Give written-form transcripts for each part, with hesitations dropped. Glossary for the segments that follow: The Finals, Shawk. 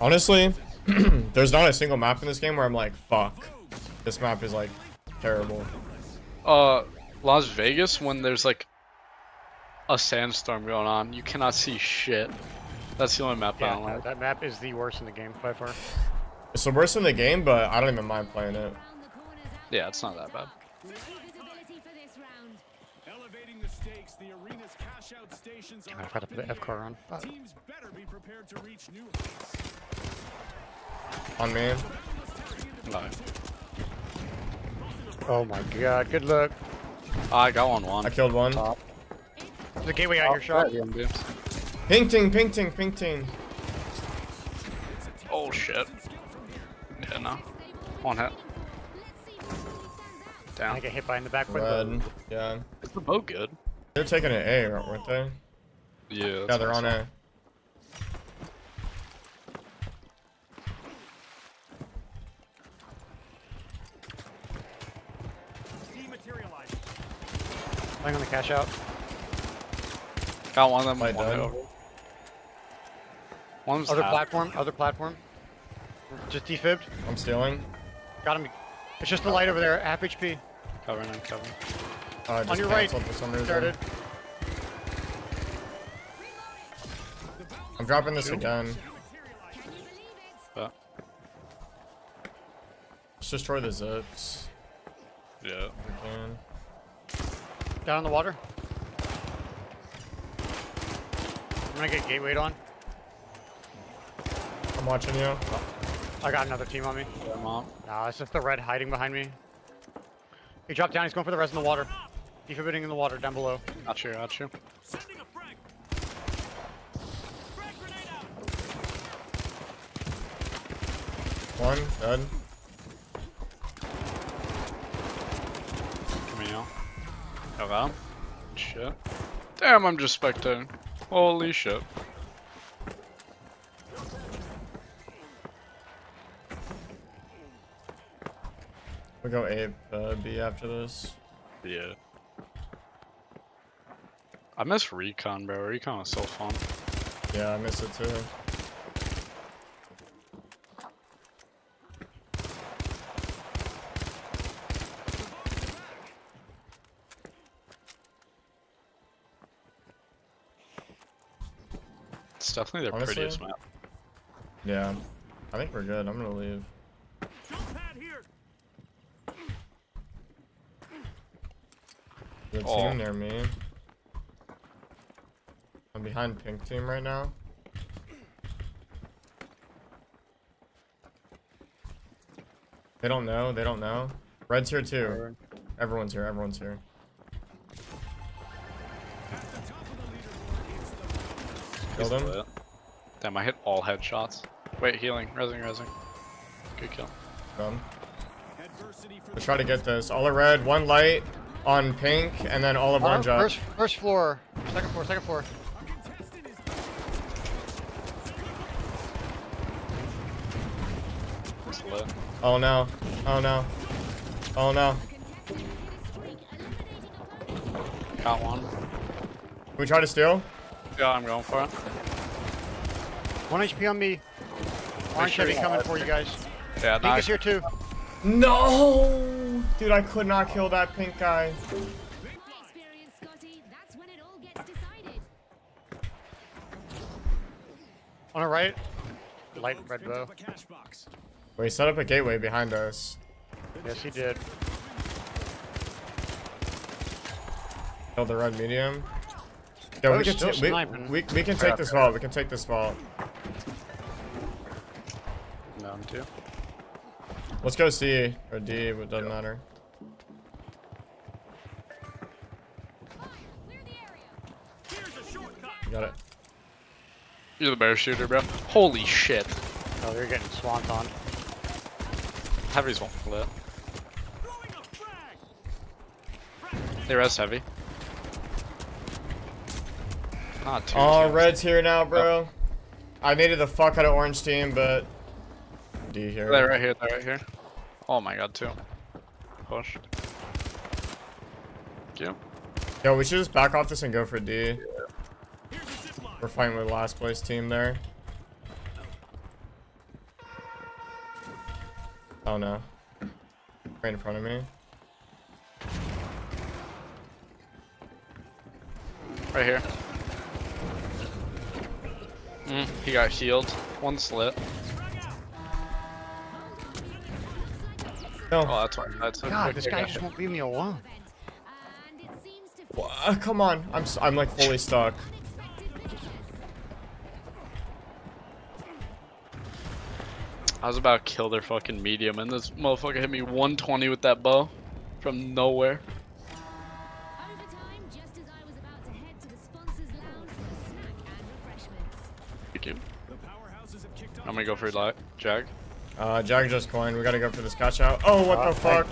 Honestly, there's not a single map in this game where I'm like, fuck, this map is like terrible. Las Vegas, when there's like a sandstorm going on, you cannot see shit. That's the only map I don't like. That map is the worst in the game by far. It's the worst in the game, but I don't even mind playing it. Yeah, it's not that bad. I've got to put the F car on. But... on me. No. Oh my god, good luck. I got one. I killed one. Top. The gateway out your shot. Ping ting, ping ting, ping ting. Oh shit. Yeah, no. One hit. Down. I get hit by in the back window. Yeah. Is the boat good? They're taking an A, weren't they? Yeah. Yeah, they're on A. I'm gonna cash out. Got one of them. One's other out. Platform. Other platform. Just defibbed. I'm stealing. Got him. It's just the light over there. Half HP. Covering. I'm covering. On your right. For some reason. Started. I'm dropping this again. Let's destroy the zips. Yeah. We can. Down in the water. I'm gonna get gatewayed on. I'm watching you. Oh, I got another team on me. Yeah, nah, it's just the red hiding behind me. He dropped down. He's going for the res in the water. Defibulating in the water down below. Not sure. Not sure. One dead. Around. Shit. Damn, I'm just spectating. Holy shit. We'll go A, B after this. Yeah. I miss Recon, bro. Recon was so fun. Yeah, I miss it too. It's definitely their prettiest map. Yeah, I think we're good. I'm gonna leave. Good team near me. I'm behind pink team right now. They don't know. They don't know. Red's here too. Everyone's here. Everyone's here. Killed him. Damn, I hit all headshots. Wait, healing. Resing. Good kill. Let's try to get this. All of red, one light on pink, and then all of orange up. First floor. Second floor, second floor. Oh no. Oh no. Oh no. Got one. Can we try to steal? Yeah, I'm going for it. 1 HP on me. Orange heavy coming for you guys. Yeah, pink is here too. No! Dude, I could not kill that pink guy. On the right, light red bow. Wait, set up a gateway behind us. Yes, he did. Kill the red medium. Yeah, we can take this vault. We can take this vault. No, I'm too. Let's go C or D. It doesn't matter. You got it. You're the bear shooter, bro. Holy shit! Oh, they're getting swamped on. Heavy's one flip. They rest heavy. Oh, red's here now, bro. Yep. I needed the fuck out of orange team, but D here. They're right here. They're right here. Oh my god, too. Push. Yep. Yo, we should just back off this and go for D. Yeah. We're fighting with the last place team there. Oh no. Right in front of me. Right here. He got healed. One slit. No. Oh, that's one. God, this guy just won't leave me alone. Well, come on. I'm like fully stuck. I was about to kill their fucking medium, and this motherfucker hit me 120 with that bow from nowhere. I'm gonna go for Jag. Jag just coined. We gotta go for this catch out. Oh, what the fuck?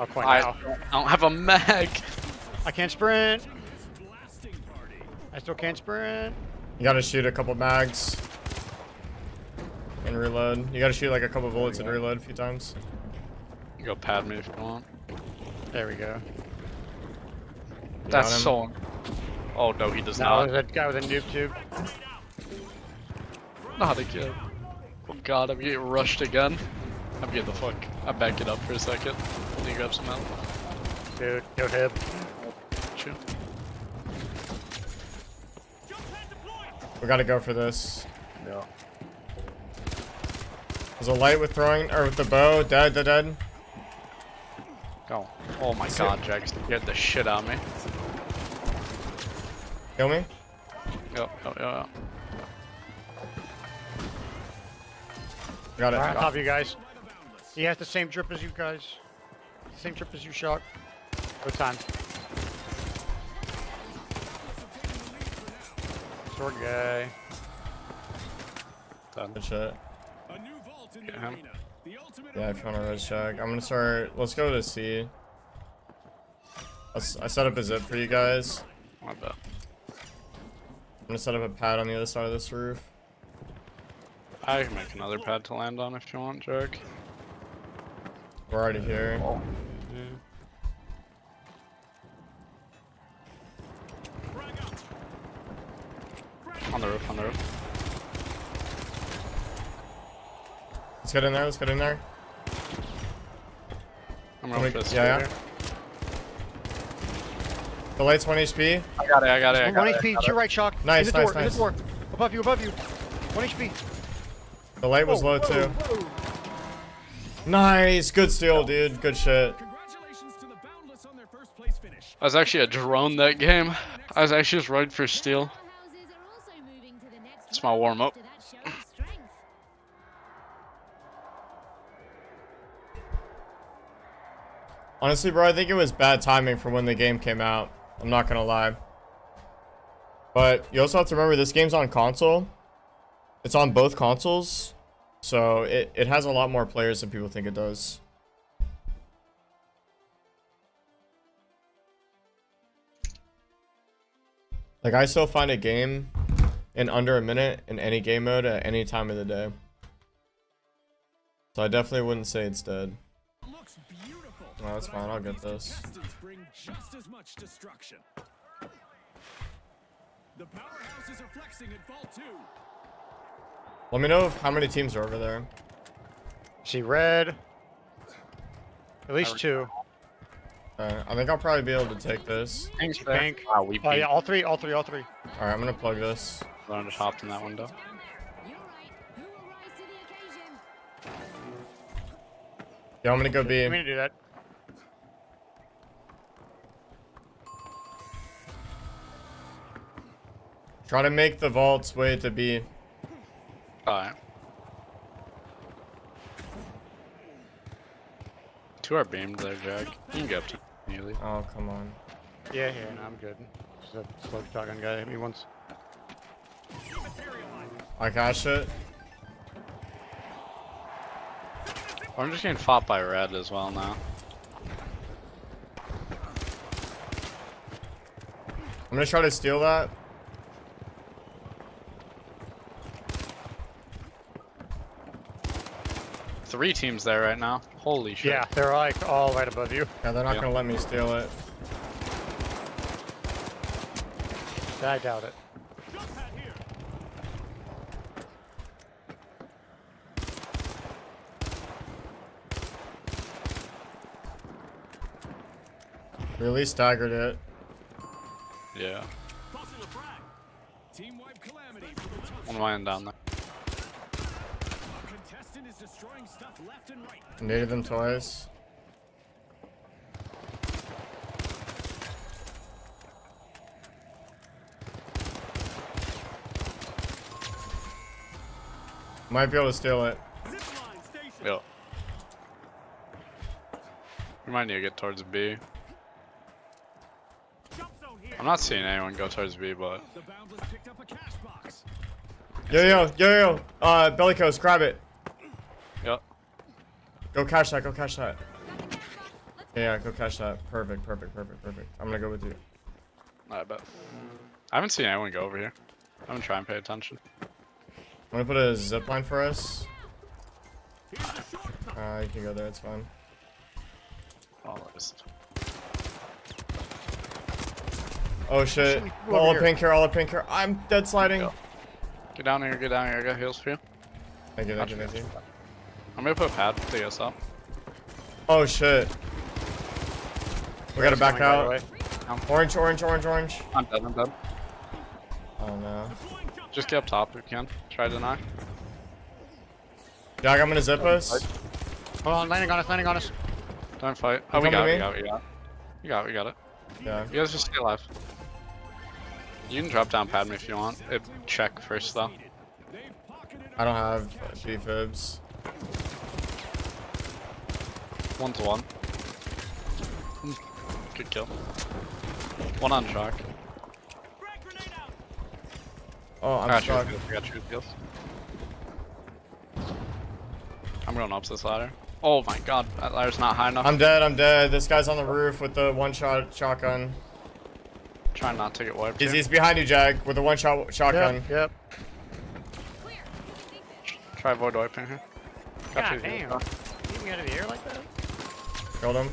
I'll coin now. I don't have a mag. I can't sprint. I still can't sprint. You gotta shoot a couple mags and reload. You gotta shoot like a couple bullets and reload a few times. You go pad me if you want. There we go. That's so. Oh no, he does not. That guy with a noob tube. Not again. Oh god, I'm getting rushed again. I'm getting the fuck. I'm backing up for a second. Let me grab some help. Dude, go hip. Shoot. We gotta go for this. No. There's a light with throwing, or with the bow. Dead. Go. Oh my god, Jax. Get the shit out of me. Kill me? Go. Got it. All right, top of you guys. He has the same drip as you guys. Same drip as you, Shawk. Good time. Sword guy. Done. Good shot. Yeah, if you want to res check. I'm gonna start. Let's go to C. I set up a zip for you guys. I'm gonna set up a pad on the other side of this roof. I can make another pad to land on if you want, Jerk. We're already here. Yeah. On the roof. Let's get in there. I'm gonna push this. Yeah. The light's 1 HP. I got it. 1 HP, to your right, Shawk. Nice. In the door. Above you. 1 HP. The light was low too. Whoa. Nice, good steal, dude. Good shit. Congratulations to the Boundless on their first place finish. I was actually a drone that game. I was actually just running for steal. It's my warm up. Honestly, bro, I think it was bad timing for when the game came out. I'm not gonna lie. But you also have to remember this game's on console. It's on both consoles, so it has a lot more players than people think it does. Like, I still find a game in under a minute in any game mode at any time of the day. So I definitely wouldn't say it's dead. No, that's fine. I'll get this. The powerhouses are flexing at vault 2. Let me know how many teams are over there. See red. At least 2. I think I'll probably be able to take this. Thanks, Bank. Oh, yeah, all three. All right, I'm gonna plug this. I just hopped in that window. Yeah, I'm gonna go B. I'm gonna do that. Try to make the vault's way to B. Alright. 2 are beamed there, Jack. You can get up to nearly. Oh, come on. Yeah, no, I'm good. Just a slow shotgun guy hit me once. I got it. I'm just getting fought by red as well now. I'm gonna try to steal that. Three teams there right now. Holy shit. Yeah, they're like all right above you. Yeah, they're not gonna let me steal it. I doubt it. We at least staggered it. Yeah. One lying down there. Needed them twice. Might be able to steal it. Yep. We might need to get towards B. I'm not seeing anyone go towards B, but. Yo. Bellicose, grab it. Yep. Go cash that, go cash that. Yeah, go cash that. Perfect. I'm gonna go with you. Alright, bet. I haven't seen anyone go over here. I'm gonna try and pay attention. I'm gonna put a zip line for us. You can go there, it's fine. Oh shit. All up pink here. I'm dead sliding. Go. Get down here. I got heals for you. Thank you. I'm gonna put a pad to get us up. Oh shit. We gotta back out. Orange. I'm dead. Oh no. Just get up top if you can. Try to knock. Dog, I'm gonna zip us. Hold on, landing on us. Don't fight. Oh, we got it. Yeah. You guys just stay alive. You can drop down pad me if you want. Check first though. I don't have G-fibs. 1-to-1. Good kill. One on Shawk. Oh, I'm Shawk. I got truth kills. I'm going up this ladder. Oh my god, that ladder's not high enough. I'm dead. This guy's on the roof with the one-shot shotgun. Try not to get wiped. He's behind you, Jag, with the one-shot shotgun. Yep. Try void wiping here. God damn. Get me out of the air like that? Killed him.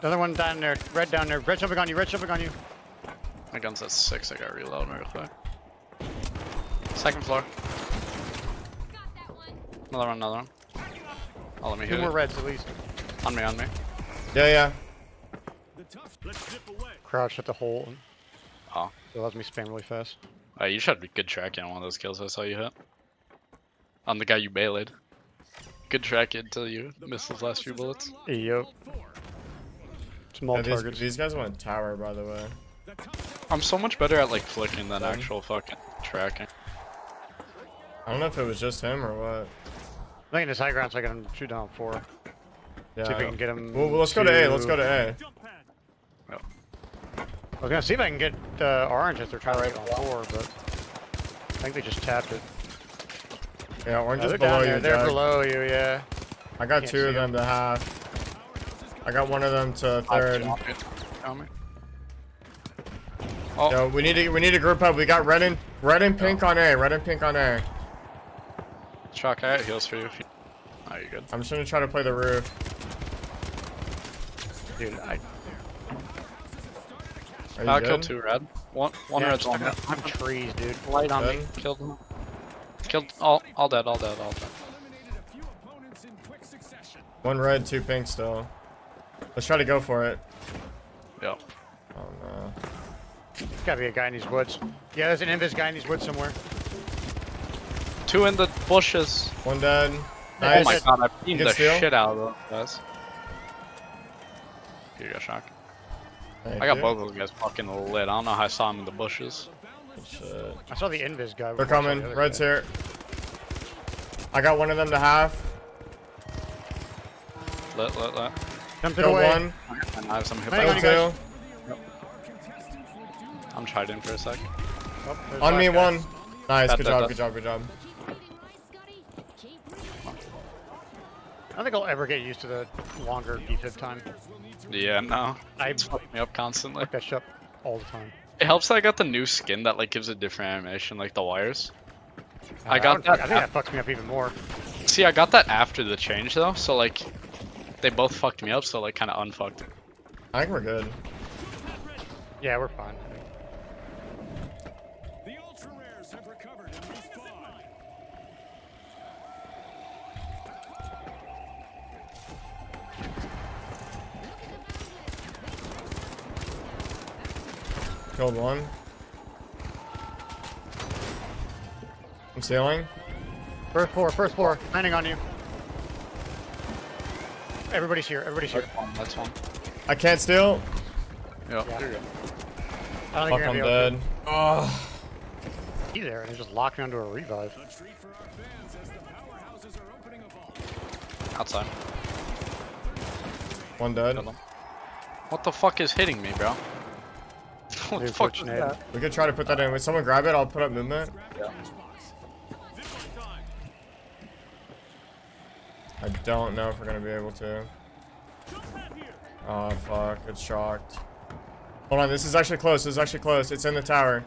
Another one down there. Red down there. Red jumping on you. My gun's at 6. I got reload real quick. Second floor. Another one. Oh, let me hit. Two more reds at least. On me. Yeah. Crouch at the hole. Oh. It allows me to spam really fast. Oh, you should be good tracking on one of those kills I saw you hit. I'm the guy you bailed. Good track until you missed those last few bullets. Yep. Small targets. These guys want to tower, by the way. I'm so much better at like flicking than actual fucking tracking. I don't know if it was just him or what. I'm thinking it's high ground so I can shoot down 4. Yeah. See if we can get him. Well, let's go to A. Oh. I was gonna see if I can get orange if they're trying right on 4, but I think they just tapped it. Yeah, orange is below you. They're below you, yeah. I got 2 of them to half. I got 1 of them to 3rd. Oh. Yo, we need to group up. We got red and pink on A. Shawk, I got heals for you. Oh, you're good. I'm just gonna try to play the roof. Dude, I'll kill 2 red. One red's on me. I'm trees, dude. Light on me. Killed him. Killed all dead. 1 red, 2 pink still. Let's try to go for it. Yep. Oh no. There's gotta be a guy in these woods. Yeah, there's an invis guy in these woods somewhere. 2 in the bushes. 1 dead. Nice. Oh my god, I beamed the shit out of those guys. Here you go, Shawk. I got both of those guys fucking lit. I don't know how I saw him in the bushes. I saw the invis guy. They're coming. Red's here. I got 1 of them to half. Lit. Jumped it away. 1. I have some hip on 2. Yep. I'm tried in for a sec. Oh, on me, guys. 1. Nice, good job. I don't think I'll ever get used to the longer defib time. Yeah, no. It's fucking me up constantly. I catch up all the time. It helps that I got the new skin that like gives a different animation, like the wires. I got that. I think that fucks me up even more. See, I got that after the change though, so like they both fucked me up, so like kind of unfucked. I think we're good. Yeah, we're fine. Killed one. I'm sailing. First floor. Landing on you. Everybody's here. That's one. I can't steal. Yeah. There you go. I don't think I'm dead. Oh. He's there and he just locked me onto a revive. Outside. One dead. What the fuck is hitting me, bro? What the fuck is that? We could try to put that in. Would someone grab it? I'll put up movement. Yeah. I don't know if we're gonna be able to. Oh fuck, it's shocked. Hold on, this is actually close. It's in the tower.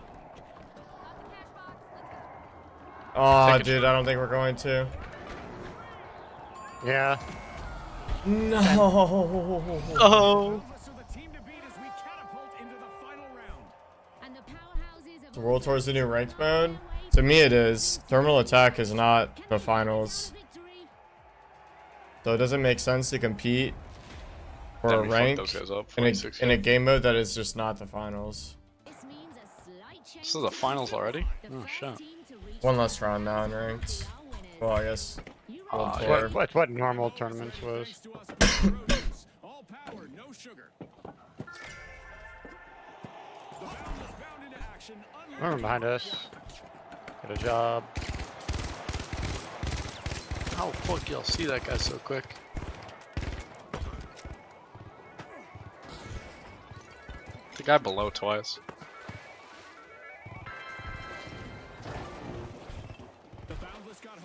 Oh dude, I don't think we're going to. Yeah. No. Oh. The World Tour is the new ranked mode. To me, it is. Thermal attack is not the finals. So it doesn't make sense to compete for a rank in a game mode that is just not the finals. This is the finals already? Oh shit. One less round now in ranked. Well, I guess. That's what normal tournaments was. Remember behind us. Good job. How the fuck y'all see that guy so quick? The guy below twice.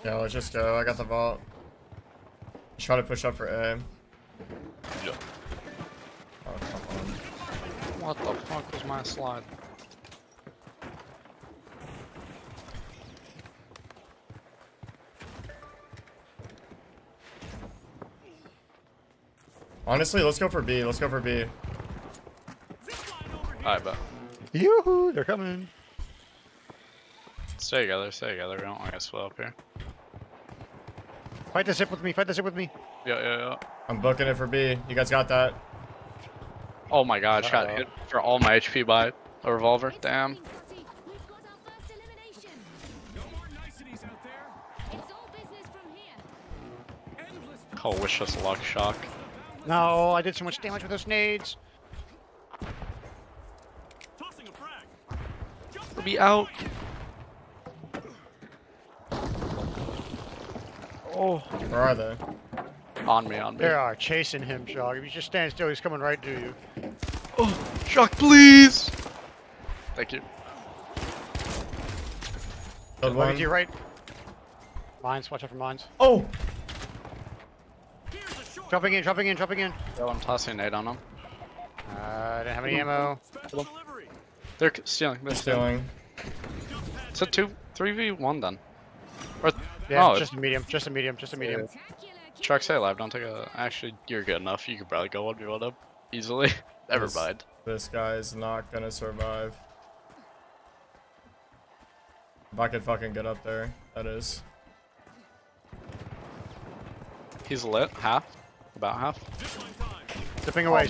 Yeah, let's just go. I got the vault. Let's try to push up for A. Yeah. Oh, come on. What the fuck was my slide? Honestly, let's go for B. Alright, bet. Yoo-hoo, they're coming. Stay together. We don't want to swell up here. Fight the ship with me. Yeah. I'm booking it for B. You guys got that? Oh my god, shot hit for all my HP by a revolver. Damn. Oh, wish us luck, Shawk. No, I did so much damage with those nades. We'll be out. Oh. Where are they? On me. They are chasing him, Shawk. If you just stand still, he's coming right to you. Oh, Shawk, please. Thank you. One. You right. Mines, watch out for mines. Oh. Dropping in. Yo, I'm tossing nade on him. I didn't have any ammo. They're stealing. It's a 3v1 then. Yeah, just a medium. Truck, stay alive. Don't take a... Actually, you're good enough. You could probably go 1v1 up easily. Never mind. This guy is not gonna survive. If I could fucking get up there, that is. He's lit. Half. About half. Dipping away.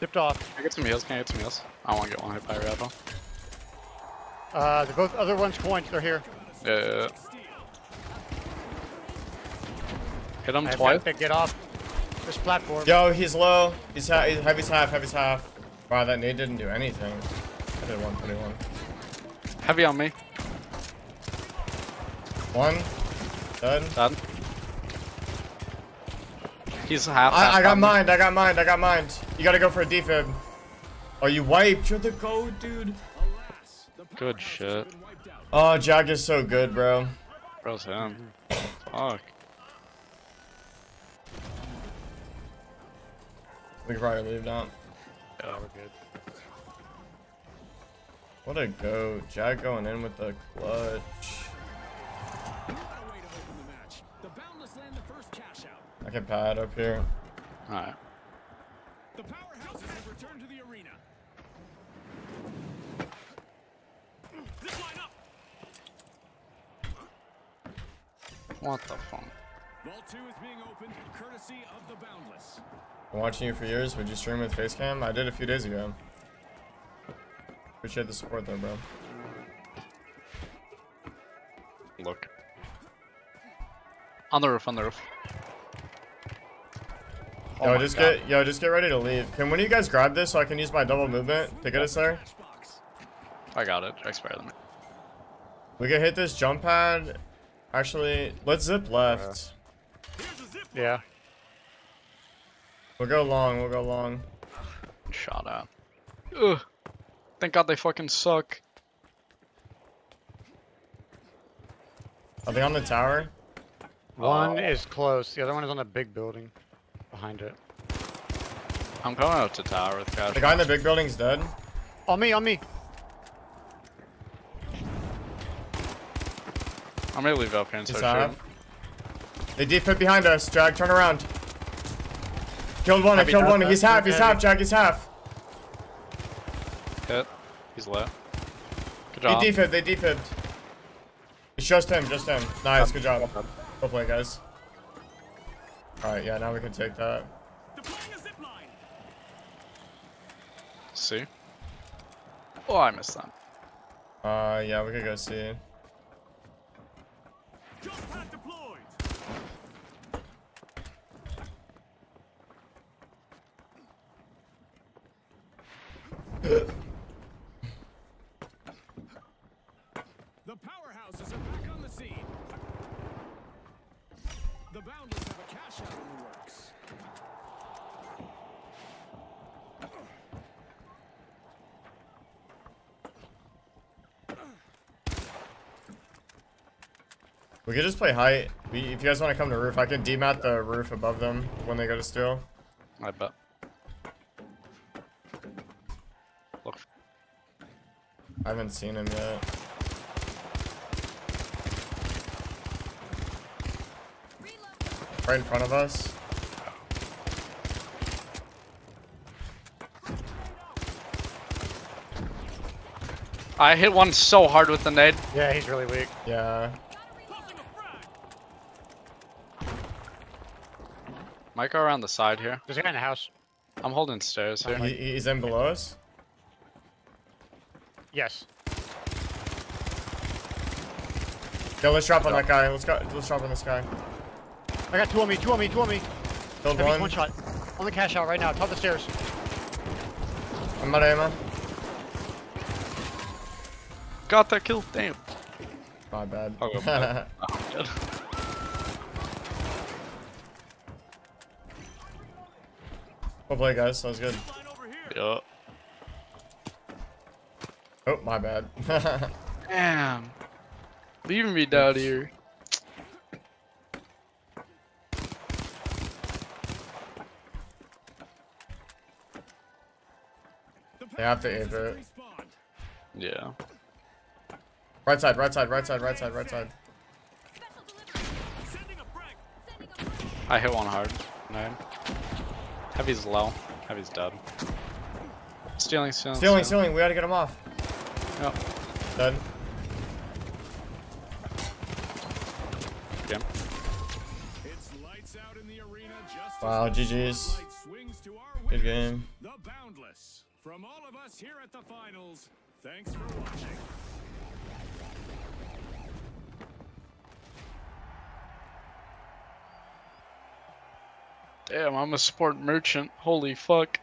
Dipped off. Can I get some heals? I want to get one hit by a Revo. They're both other ones coined. They're here. Yeah. Hit him twice. Get off this platform. Yo, he's low. Heavy's half. Wow, that nade didn't do anything. I did 121. Heavy on me. One. Dead. He's half. I got mined. You gotta go for a defib. Oh, you wiped. You're the goat, dude. Good shit. Oh, Jag is so good, bro. Bro's him. Fuck. We can probably leave now. Yeah, we're good. What a goat. Jag going in with the clutch. I can pad up here. Alright. The powerhouse has returned to the arena. This line up. What the fuck? Ball 2 is being opened courtesy of the Boundless. Been watching you for years. Would you stream with Facecam? I did a few days ago. Appreciate the support though, bro. Look. On the roof, on the roof. Yo, oh just get ready to leave. Can one of you guys grab this so I can use my double movement to get us there? I got it. I expire them. We can hit this jump pad. Actually, let's zip left. Yeah. We'll go long. We'll go long. Shot out. Ugh. Thank God they fucking suck. Are they on the tower? One is close. The other one is on a big building. Behind it. I'm coming out to tower with guys. The guy in the big building's dead. On me, on me. I'm gonna leave up here and start shooting. They deep hit behind us, Jack. Turn around. Killed one, I killed one. He's half, he's half, Jack. He's half. Hit. He's low. Good job. They deep hit, they deep hit. It's just him, just him. Nice, good job. Go play, guys. Alright, yeah, now we can take that. See? Oh, I missed that. Yeah, we could go see. The powerhouses are back on the scene. The boundaries have a cash out in the works. We could just play height. If you guys want to come to roof, I can demat the roof above them when they go to steal. I bet. Look. I haven't seen him yet. Right in front of us. I hit one so hard with the nade. Yeah, he's really weak. Yeah. Might go around the side here. There's a guy in the house. I'm holding stairs here. He's in below us? Yes. Yo, let's drop on that guy. Let's go. Let's drop on this guy. I got two on me, two on me, two on me. Killed one. One shot. On the cash out right now, top of the stairs. I'm out of ammo. Got that kill, damn. My bad. I'll go back. Oh, good. Well played, guys, that was good. Yup. Oh, my bad. Damn. Leaving me down here. They have to ape it. Yeah. Right side, right side, right side, right side, right side. I hit one hard. Nine. Heavy's low. Heavy's dead. Stealing, stealing, stealing. Stealing, we gotta get him off. Yep. Dead. Damn. Wow, GG's. Good game. From all of us here at the finals, thanks for watching. Damn, I'm a sport merchant. Holy fuck.